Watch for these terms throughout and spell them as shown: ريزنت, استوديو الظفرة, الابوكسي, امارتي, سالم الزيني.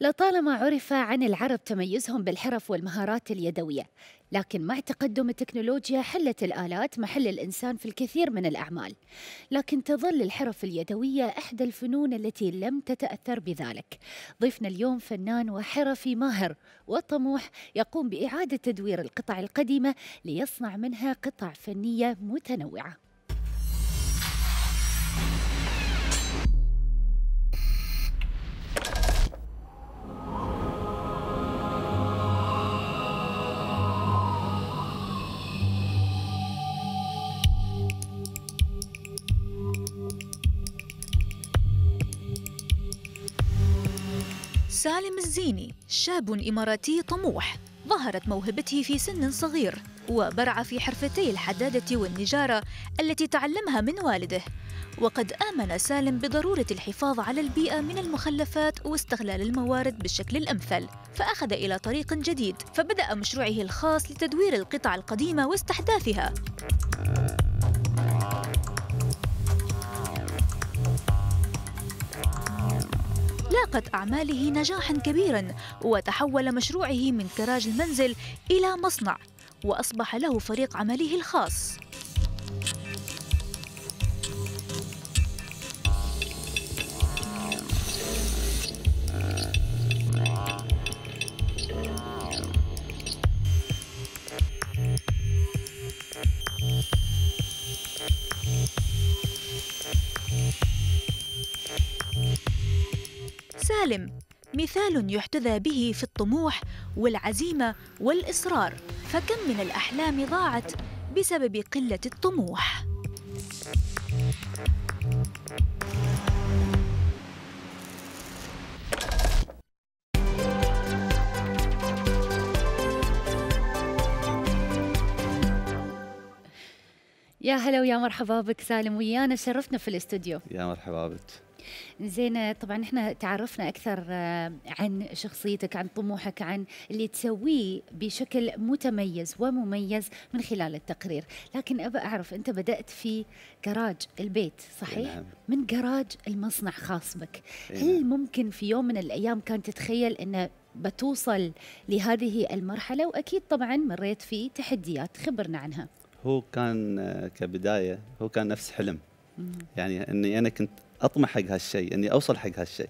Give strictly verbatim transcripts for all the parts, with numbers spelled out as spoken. لطالما عرف عن العرب تميزهم بالحرف والمهارات اليدوية، لكن مع تقدم التكنولوجيا حلت الآلات محل الإنسان في الكثير من الأعمال، لكن تظل الحرف اليدوية إحدى الفنون التي لم تتأثر بذلك. ضيفنا اليوم فنان وحرفي ماهر وطموح يقوم بإعادة تدوير القطع القديمة ليصنع منها قطع فنية متنوعة. سالم الزيني شاب إماراتي طموح، ظهرت موهبته في سن صغير وبرع في حرفتي الحدادة والنجارة التي تعلمها من والده. وقد آمن سالم بضرورة الحفاظ على البيئة من المخلفات واستغلال الموارد بالشكل الأمثل، فأخذ إلى طريق جديد، فبدأ مشروعه الخاص لتدوير القطع القديمة واستحداثها. لاقت أعماله نجاحاً كبيراً، وتحول مشروعه من كراج المنزل إلى مصنع، وأصبح له فريق عمله الخاص. سالم مثال يحتذى به في الطموح والعزيمة والإصرار، فكم من الأحلام ضاعت بسبب قلة الطموح. يا هلا ويا مرحبا بك سالم، ويانا شرفنا في الاستوديو. يا مرحبا بك. زين، طبعا احنا تعرفنا اكثر عن شخصيتك، عن طموحك، عن اللي تسويه بشكل متميز ومميز من خلال التقرير، لكن ابى اعرف انت بدات في جراج البيت صحيح؟ نعم. من جراج المصنع خاص بك. نعم. هل ممكن في يوم من الايام كانت تتخيل ان بتوصل لهذه المرحله؟ واكيد طبعا مريت في تحديات، خبرنا عنها. هو كان كبدايه هو كان نفس حلم، مم. يعني اني انا كنت أطمح حق هالشيء، إني أوصل حق هالشيء،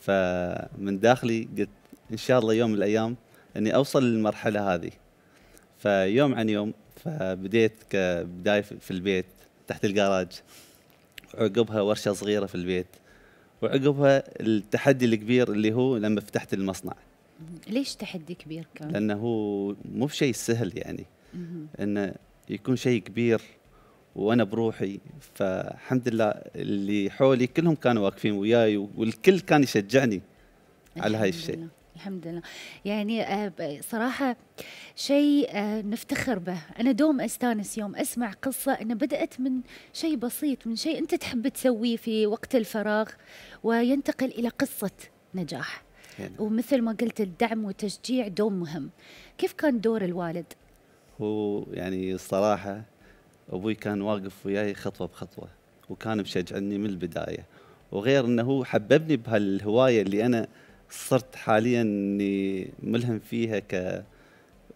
فمن داخلي قلت إن شاء الله يوم من الأيام إني أوصل للمرحلة هذه. فيوم عن يوم فبديت كبداية في البيت تحت الجراج، وعقبها ورشة صغيرة في البيت، وعقبها التحدي الكبير اللي هو لما فتحت المصنع. ليش تحدي كبير كان؟ لأنه مو بشيء سهل، يعني إنه يكون شيء كبير وانا بروحي، فالحمد لله اللي حولي كلهم كانوا واقفين وياي، والكل كان يشجعني على هاي الشيء. الحمد لله، يعني صراحه شيء نفتخر به. انا دوم استانس يوم اسمع قصه انها بدات من شيء بسيط، من شيء انت تحب تسويه في وقت الفراغ وينتقل الى قصه نجاح. يعني. ومثل ما قلت الدعم والتشجيع دوم مهم. كيف كان دور الوالد؟ هو يعني الصراحه أبوي كان واقف وياي خطوة بخطوة، وكان مشجعني من البداية، وغير أنه هو حببني بهالهواية اللي أنا صرت حالياً إني ملهم فيها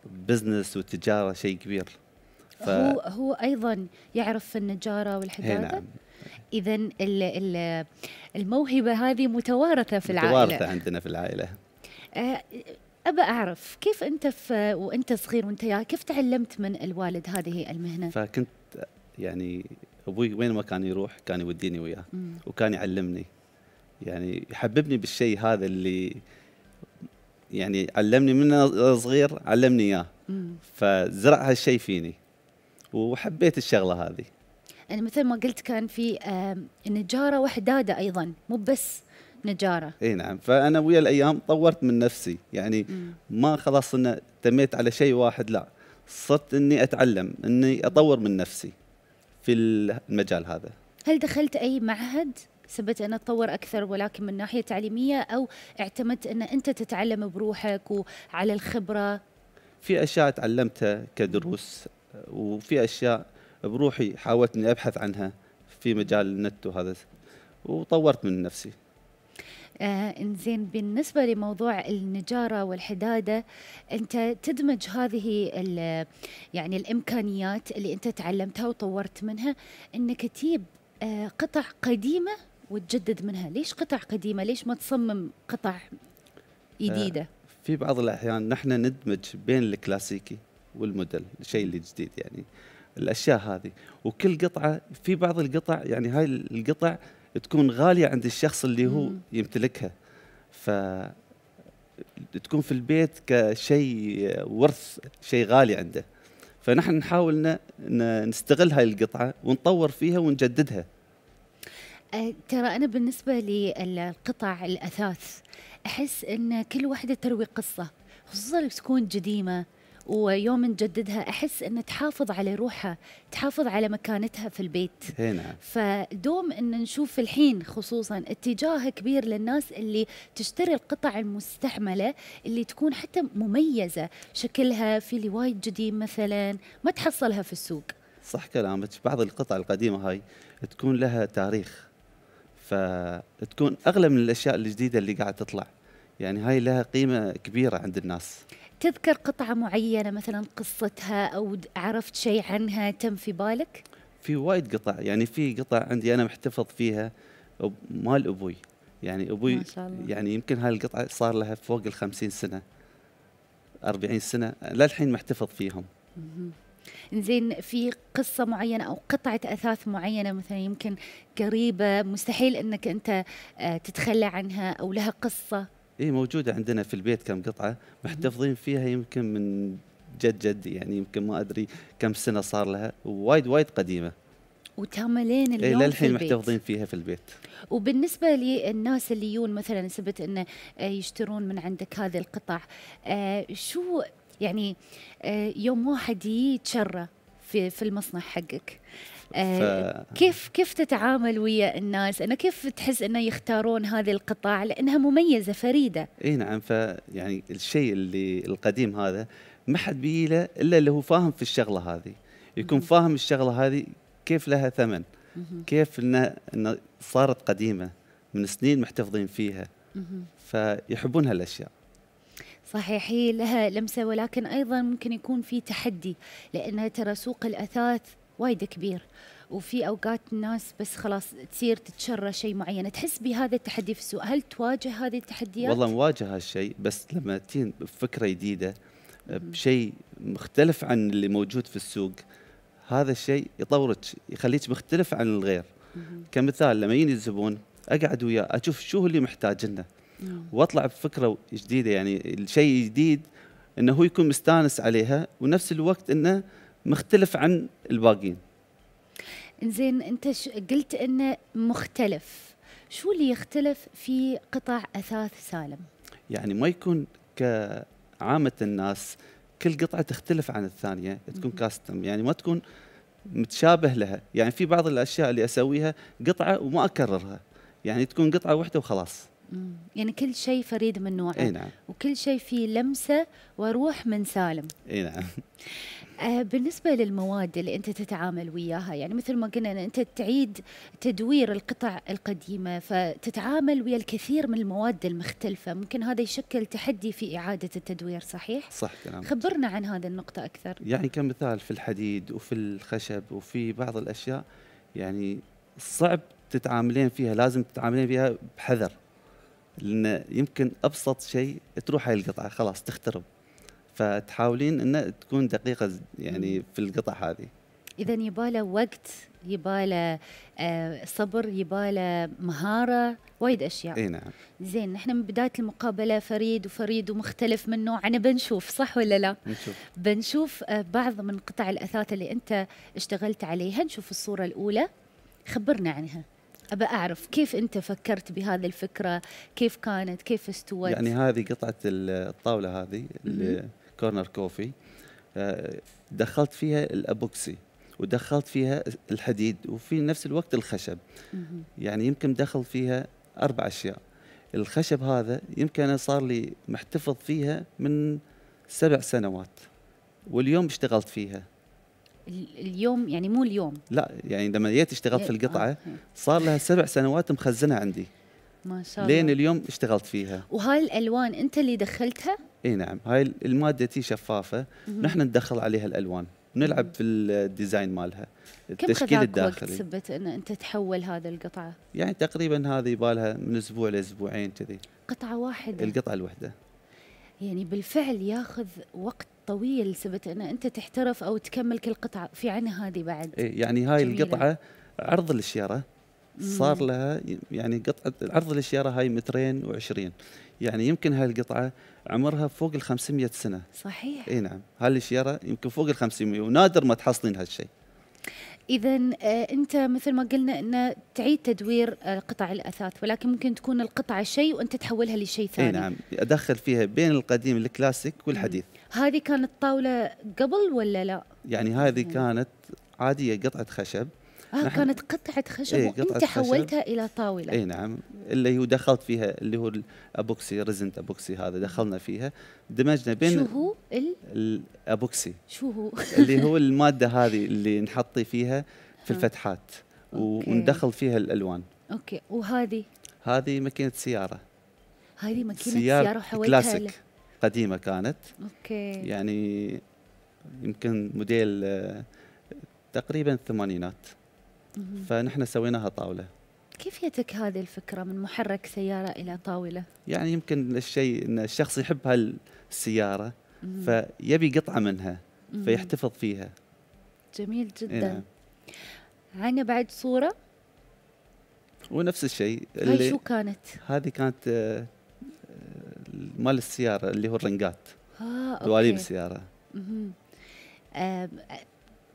كبزنس وتجارة شيء كبير. ف... هو هو أيضاً يعرف في النجارة والحدادة؟ نعم. إذاً الموهبة هذه متوارثة في العائلة. متوارثة عندنا في العائلة. أه أبى أعرف كيف أنت في وأنت صغير وأنت يا كيف تعلمت من الوالد هذه المهنة؟ فكنت يعني أبوي وين ما كان يروح كان يوديني وياه، وكان يعلمني، يعني يحببني بالشيء هذا اللي يعني علمني من صغير، علمني إياه، فزرع هالشيء فيني وحبيت الشغلة هذه. يعني مثل ما قلت كان في نجارة وحدادة أيضا، مو بس نجارة. اي نعم، فأنا ويا الأيام طورت من نفسي، يعني مم. ما خلاص إن تميت على شيء واحد، لا صرت إني أتعلم، إني أطور من نفسي في المجال هذا. هل دخلت أي معهد سبت أن أتطور أكثر ولكن من ناحية تعليمية، أو اعتمدت أن أنت تتعلم بروحك وعلى الخبرة؟ في أشياء تعلمتها كدروس، وفي أشياء بروحي حاولت إني أبحث عنها في مجال النت وهذا، وطورت من نفسي. آه إنزين، بالنسبة لموضوع النجارة والحدادة، أنت تدمج هذه يعني الإمكانيات اللي أنت تعلمتها وطورت منها إنك تجيب آه قطع قديمة وتجدد منها. ليش قطع قديمة؟ ليش ما تصمم قطع جديدة؟ آه في بعض الأحيان نحن ندمج بين الكلاسيكي والموديل، الشيء اللي جديد يعني الأشياء هذه. وكل قطعة، في بعض القطع يعني هاي القطع تكون غالية عند الشخص اللي هو مم. يمتلكها، فتكون في البيت كشيء ورث، شيء غالي عنده. فنحن نحاول نستغل هاي القطعة ونطور فيها ونجددها. أه ترى أنا بالنسبة للقطع الأثاث أحس أن كل واحدة تروي قصة، خصوصاً تكون قديمة ويوم نجددها أحس أن تحافظ على روحها، تحافظ على مكانتها في البيت هنا. فدوم أن نشوف الحين خصوصاً اتجاه كبير للناس اللي تشتري القطع المستعملة اللي تكون حتى مميزة، شكلها في لي وايد قديم مثلاً ما تحصلها في السوق. صح كلامك، بعض القطع القديمة هاي تكون لها تاريخ، فتكون أغلى من الأشياء الجديدة اللي قاعد تطلع، يعني هاي لها قيمة كبيرة عند الناس. تذكر قطعة معينة مثلا قصتها أو عرفت شيء عنها تم في بالك؟ في وايد قطع، يعني في قطع عندي أنا محتفظ فيها مال أبوي، يعني أبوي ما شاء الله. يعني يمكن هاي القطعة صار لها فوق الخمسين سنة، أربعين سنة، للحين محتفظ فيهم. مم. إنزين، في قصة معينة أو قطعة أثاث معينة مثلا يمكن قريبة مستحيل أنك أنت تتخلى عنها أو لها قصة؟ إيه موجودة عندنا في البيت كم قطعة محتفظين فيها يمكن من جد جد، يعني يمكن ما أدري كم سنة صار لها، وايد وايد قديمة وتعملين اليوم إيه للحين محتفظين فيها في البيت. وبالنسبة للناس اللي يون مثلا سبت أنه يشترون من عندك هذه القطع، شو يعني يوم واحد يتشرى في في المصنع حقك، آه ف... كيف كيف تتعامل ويا الناس؟ أنا كيف تحس إنه يختارون هذه القطاع لأنها مميزة فريدة؟ إيه نعم، فيعني الشيء اللي القديم هذا ما حد بيله إلا اللي هو فاهم في الشغلة هذه، يكون م -م. فاهم الشغلة هذه كيف لها ثمن، م -م. كيف إنها إن صارت قديمة من سنين محتفظين فيها، م -م. فيحبون هالأشياء. صحيح، هي لها لمسة، ولكن أيضا ممكن يكون في تحدي لأن ترى سوق الأثاث وايد كبير، وفي أوقات الناس بس خلاص تصير تتشرى شيء معين. تحس بهذا التحدي في السوق، هل تواجه هذه التحديات؟ والله مواجه هالشيء، بس لما تين بفكرة جديدة بشيء مختلف عن اللي موجود في السوق، هذا الشيء يطورك، يخليك مختلف عن الغير. كمثال لما يجي الزبون أقعد وياه أشوف شو اللي محتاجنا واطلع بفكره جديده، يعني الشيء الجديد انه هو يكون مستانس عليها ونفس الوقت انه مختلف عن الباقيين. انزين، انت قلت انه مختلف، شو اللي يختلف في قطع اثاث سالم؟ يعني ما يكون كعامه الناس كل قطعه تختلف عن الثانيه، تكون كاستم، يعني ما تكون متشابه لها. يعني في بعض الاشياء اللي اسويها قطعه وما اكررها، يعني تكون قطعه واحده وخلاص. يعني كل شيء فريد من نوعه. اي نعم، وكل شيء فيه لمسة وروح من سالم. اي نعم. آه بالنسبة للمواد اللي أنت تتعامل وياها، يعني مثل ما قلنا أن أنت تعيد تدوير القطع القديمة، فتتعامل ويا الكثير من المواد المختلفة، ممكن هذا يشكل تحدي في إعادة التدوير، صحيح؟ صح كلامك. خبرنا عن هذه النقطة أكثر. يعني كمثال في الحديد وفي الخشب وفي بعض الأشياء يعني صعب تتعاملين فيها، لازم تتعاملين فيها بحذر، لأن يمكن أبسط شيء تروح هاي القطعة خلاص تخترب، فتحاولين أن تكون دقيقة يعني في القطع هذه. إذا يباله وقت، يباله آه صبر، يباله مهارة، وايد أشياء. إيه نعم. زين، نحن من بداية المقابلة فريد وفريد ومختلف من نوع، أنا بنشوف صح ولا لا؟ نشوف. بنشوف آه بعض من قطع الأثاث اللي أنت اشتغلت عليها، نشوف الصورة الأولى، خبرنا عنها. أبى أعرف كيف أنت فكرت بهذه الفكرة، كيف كانت، كيف استوت؟ يعني هذه قطعة الطاولة هذه الكورنر كوفي، دخلت فيها الابوكسي ودخلت فيها الحديد وفي نفس الوقت الخشب. يعني يمكن دخل فيها أربع أشياء. الخشب هذا يمكن أنا صار لي محتفظ فيها من سبع سنوات واليوم اشتغلت فيها. اليوم يعني مو اليوم، لا يعني لما جيت اشتغلت في القطعه صار لها سبع سنوات مخزنه عندي، ما شاء الله. لين اليوم اشتغلت فيها. وهاي الالوان انت اللي دخلتها؟ اي نعم، هاي الماده تي شفافه، نحن ندخل عليها الالوان، نلعب في الديزاين مالها، التشكيل الداخلي. كم خذاك وقت ثبت ان انت تحول هذا القطعه؟ يعني تقريبا هذه بالها من اسبوع لاسبوعين كذي. قطعه واحده؟ القطعه الواحده. يعني بالفعل ياخذ وقت طويل ثبت ان انت تحترف او تكمل كل قطعه، في عنا هذه بعد. إيه يعني هاي جميلة. القطعه عرض الشيره صار لها يعني قطعه عرض الشيره هاي مترين وعشرين، يعني يمكن هاي القطعه عمرها فوق ال خمسمية سنه. صحيح. اي نعم، هاي الشيره يمكن فوق ال خمسمية ونادر ما تحصلين هالشيء. اذا انت مثل ما قلنا ان تعيد تدوير قطع الاثاث، ولكن ممكن تكون القطعه شيء وانت تحولها لشيء ثاني. اي نعم، ادخل فيها بين القديم الكلاسيك والحديث. هذه كانت طاوله قبل ولا لا؟ يعني هذه كانت عاديه قطعه خشب. اه كانت قطعه خشب. ايه وانت حولتها الى طاوله. اي نعم، اللي هو دخلت فيها اللي هو الابوكسي، ريزنت ابوكسي، هذا دخلنا فيها دمجنا بين. شو هو؟ ال... الابوكسي شو هو؟ اللي هو الماده هذه اللي نحطي فيها في الفتحات وندخل فيها الالوان. اوكي. وهذه؟ هذه ماكينه سياره. هذه ماكينه سياره وحولتها كلاسيك ل... قديمه كانت. اوكي. يعني يمكن موديل تقريبا الثمانينات. فنحن سويناها طاوله. كيف جتك هذه الفكره من محرك سياره الى طاوله؟ يعني يمكن الشيء ان الشخص يحب هالسياره فيبي قطعه منها فيحتفظ فيها. جميل جدا. إيه. عنا بعد صوره ونفس الشيء. هاي شو كانت؟ هذه كانت مال السياره اللي هو الرنجات. اه دواليب السياره. آه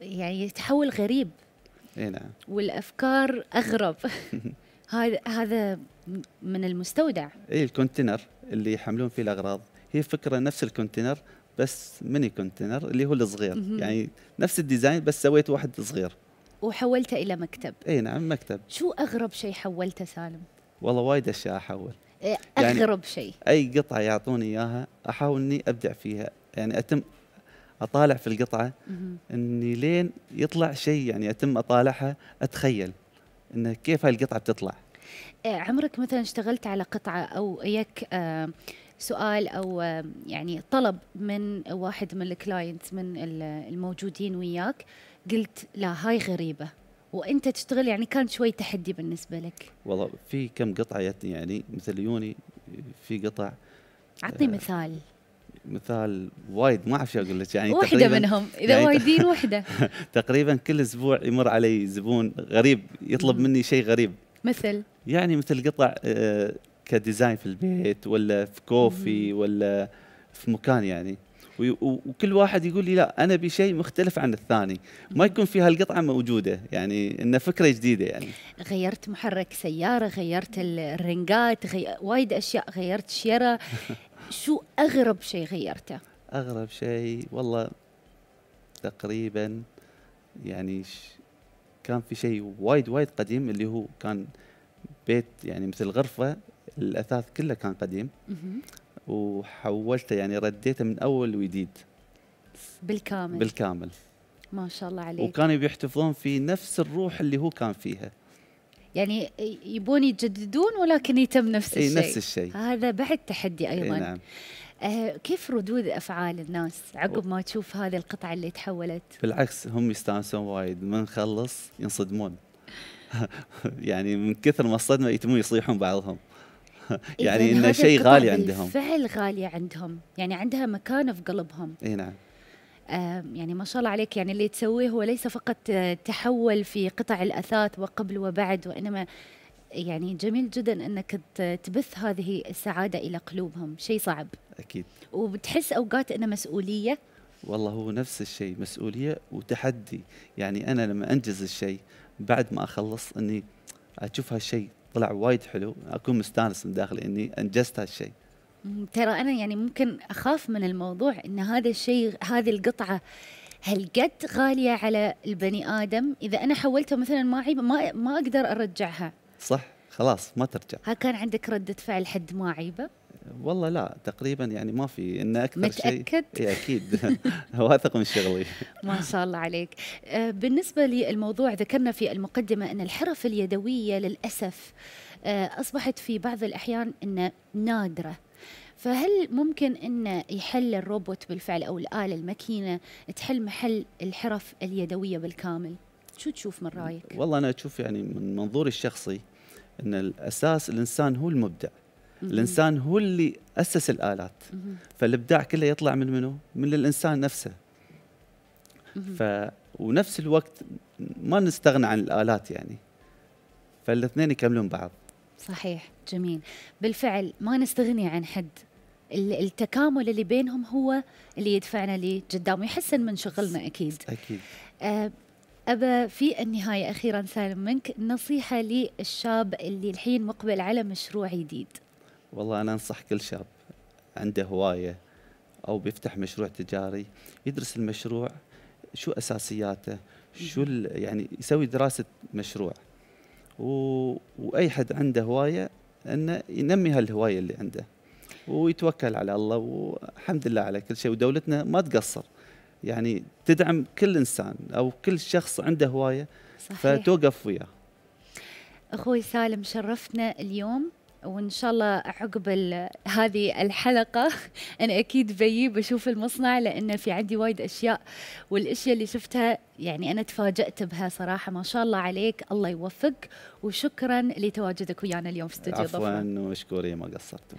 يعني تحول غريب. اي نعم. والافكار اغرب. هذا هذا من المستودع. اي الكونتينر اللي يحملون فيه الاغراض، هي فكره نفس الكونتينر بس ميني كونتينر اللي هو الصغير. يعني نفس الديزاين بس سويت واحد صغير وحولته الى مكتب. اي نعم، مكتب. شو اغرب شيء حولته سالم؟ والله وايد اشياء احول. إيه اغرب يعني شيء؟ اي قطعه يعطوني اياها احاول اني ابدع فيها، يعني اتم اطالع في القطعه اني لين يطلع شيء، يعني اتم اطالعها اتخيل انه كيف هالقطعه بتطلع. عمرك مثلا اشتغلت على قطعه او اياك آه سؤال او آه يعني طلب من واحد من الكلاينتس من الموجودين وياك قلت لا هاي غريبه وانت تشتغل، يعني كان شوي تحدي بالنسبه لك؟ والله في كم قطعه جتني، يعني مثل يوني في قطع. عطني آه مثال. مثال وايد ما اعرف شو اقول لك، يعني وحده منهم اذا يعني وايدين وحده. تقريبا كل اسبوع يمر علي زبون غريب يطلب مني شيء غريب. مثل يعني مثل قطع كديزاين في البيت ولا في كوفي ولا في مكان، يعني وكل واحد يقول لي لا انا ابي شيء مختلف عن الثاني، ما يكون في هالقطعه موجوده، يعني انه فكره جديده. يعني غيرت محرك سياره، غيرت الرنجات، غي... وايد اشياء، غيرت شيره. شو اغرب شيء غيرته؟ اغرب شيء والله تقريبا يعني كان في شيء وايد وايد قديم اللي هو كان بيت، يعني مثل غرفه الاثاث كله كان قديم وحولته، يعني رديته من اول وجديد بالكامل. بالكامل ما شاء الله عليك. وكانوا بيحتفظون في نفس الروح اللي هو كان فيها، يعني يبون يجددون ولكن يتم نفس الشيء. نفس الشيء. هذا بعد تحدي ايضا. نعم. آه كيف ردود افعال الناس عقب ما تشوف هذه القطعه اللي تحولت؟ بالعكس هم يستانسون وايد، ما نخلص ينصدمون. يعني من كثر ما الصدمه يتمون يصيحون بعضهم. يعني انه شيء غالي عندهم. بالفعل غاليه عندهم، يعني عندها مكانه في قلبهم. اي نعم. يعني ما شاء الله عليك، يعني اللي تسويه هو ليس فقط تحول في قطع الأثاث وقبل وبعد، وإنما يعني جميل جدا أنك تبث هذه السعادة إلى قلوبهم، شيء صعب أكيد. وبتحس أوقات أنه مسؤولية؟ والله هو نفس الشيء، مسؤولية وتحدي. يعني أنا لما أنجز الشيء بعد ما أخلص أني أشوف هالشيء طلع وايد حلو، أكون مستانس من داخلي أني أنجزت هالشيء. ترى أنا يعني ممكن أخاف من الموضوع إن هذا الشيء، هذه القطعة هالقد غالية على البني آدم، إذا أنا حولتها مثلا معي ما ما أقدر أرجعها. صح، خلاص ما ترجع. ها كان عندك ردة فعل حد ما عيبة؟ والله لا تقريبا، يعني ما في إن أكثر. متأكد؟ شيء أكيد. واثق من شغلي. ما شاء الله عليك. بالنسبة للموضوع ذكرنا في المقدمة أن الحرف اليدوية للأسف أصبحت في بعض الأحيان أنها نادرة. فهل ممكن أن يحل الروبوت بالفعل أو الآلة الماكينة تحل محل الحرف اليدوية بالكامل؟ شو تشوف من رأيك؟ والله أنا أشوف يعني من منظوري الشخصي أن الأساس الإنسان هو المبدع. الإنسان هو اللي أسس الآلات، فالإبداع كله يطلع من منه؟ من الإنسان نفسه. ف ونفس الوقت ما نستغنى عن الآلات يعني، فالاثنين يكملون بعض. صحيح، جميل. بالفعل ما نستغني عن حد، التكامل اللي بينهم هو اللي يدفعنا لقدام ويحسن من شغلنا. أكيد أكيد. أه أبا في النهاية أخيرا سالم منك نصيحة للشاب اللي الحين مقبل على مشروع جديد. والله أنا أنصح كل شاب عنده هواية أو بيفتح مشروع تجاري يدرس المشروع، شو أساسياته، شو يعني يسوي دراسة مشروع، و... وأي حد عنده هواية أنه ينمي هالهواية اللي عنده ويتوكل على الله، والحمد لله على كل شيء. ودولتنا ما تقصر يعني تدعم كل إنسان أو كل شخص عنده هواية. صحيح. فتوقف وياه. أخوي سالم شرفتنا اليوم، وإن شاء الله عقب هذه الحلقة أنا أكيد بيجي بشوف المصنع، لأن في عندي وايد أشياء، والأشياء اللي شفتها يعني أنا تفاجأت بها صراحة. ما شاء الله عليك، الله يوفقك، وشكرا لتواجدك ويانا اليوم في استوديو ضفة. عفوا ومشكورة، ما قصرتوا.